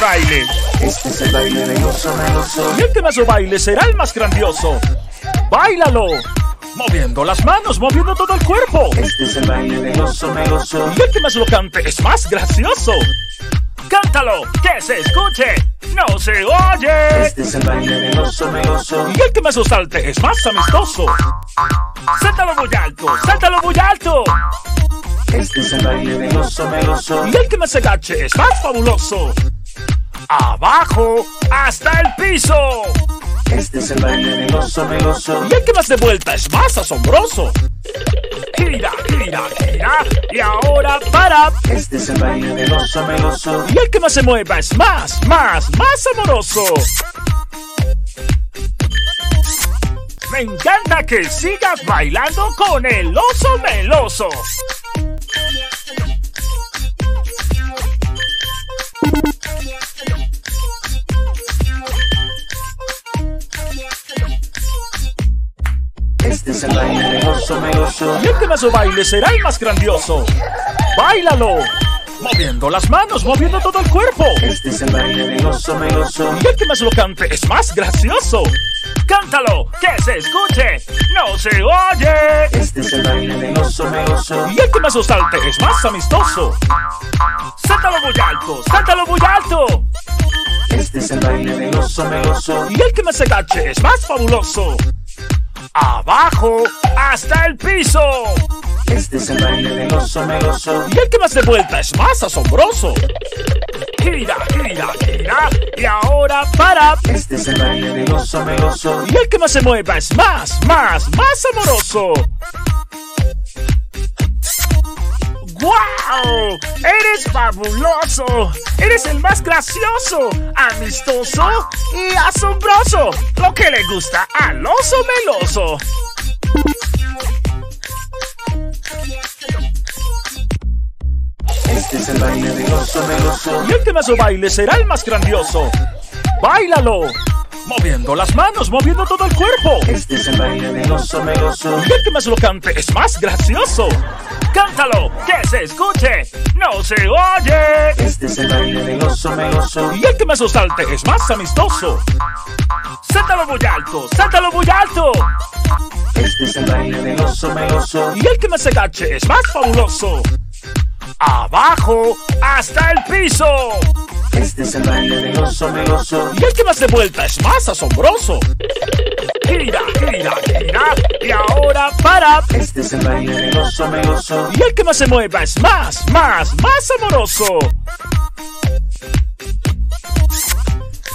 baile. Este es el baile de gozo, gozo. Y el que más lo baile será el más grandioso. ¡Báilalo! Moviendo las manos, moviendo todo el cuerpo. Este es el baile de gozo, gozo. Y el que más lo cante es más gracioso. ¡Cántalo! ¡Que se escuche! ¡No se oye! Este es el baile de gozo, gozo. Y el que más lo salte es más amistoso. ¡Sáltalo muy alto! ¡Sáltalo muy alto! Este es el baile de gozo, gozo. Y el que más se agache es más fabuloso. ¡Abajo! ¡Hasta el piso! Este es el baile de gozo, gozo. Y el que más de vuelta es más asombroso. Gira, gira, gira. Y ahora para. Este es el baile de gozo, gozo. Y el que más se mueva es más, más, más amoroso. Me encanta que sigas bailando con el oso meloso. Este es el baile de gozo, gozo. Y el que más lo baile será el más grandioso. ¡Báilalo! Moviendo las manos, moviendo todo el cuerpo. Este es el baile de gozo, gozo. Y el que más lo cante es más gracioso. ¡Cántalo! ¡Que se escuche! ¡No se oye! Este es el baile de gozo, gozo. Y el que más lo salte es más amistoso. ¡Sáltalo muy alto! ¡Sáltalo muy alto! Este es el baile de gozo, gozo. Y el que más se agache es más fabuloso. ¡Abajo! ¡Hasta el piso! Este es el baile de gozo, gozo. Y el que más de vuelta es más asombroso. Gira, gira, gira. Y ahora para. Este es el baile de gozo, gozo. Y el que más se mueva es más, más, más amoroso. ¡Wow! ¡Eres fabuloso! ¡Eres el más gracioso, amistoso y asombroso! ¡Lo que le gusta al oso meloso! Este es el baile de gozo, meloso. Y el que más lo baile será el más grandioso. ¡Báilalo! Moviendo las manos, moviendo todo el cuerpo. Este es el baile de gozo, meloso. Y el que más lo cante es más gracioso. ¡Cántalo! ¡Que se escuche! ¡No se oye! Este es el baile de gozo, gozo. Y el que más lo salte es más amistoso. ¡Sáltalo muy alto! ¡Sáltalo muy alto! Este es el baile de gozo, gozo. Y el que más se agache es más fabuloso. ¡Abajo! ¡Hasta el piso! Este es el baile de gozo, gozo. Y el que más de vuelta es más asombroso. Gira, gira, gira. Y ahora para. Este es el baile de gozo, gozo. Y el que más se mueva es más, más, más amoroso.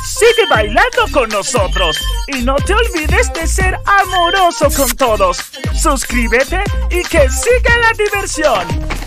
Sigue bailando con nosotros. Y no te olvides de ser amoroso con todos. Suscríbete y que siga la diversión.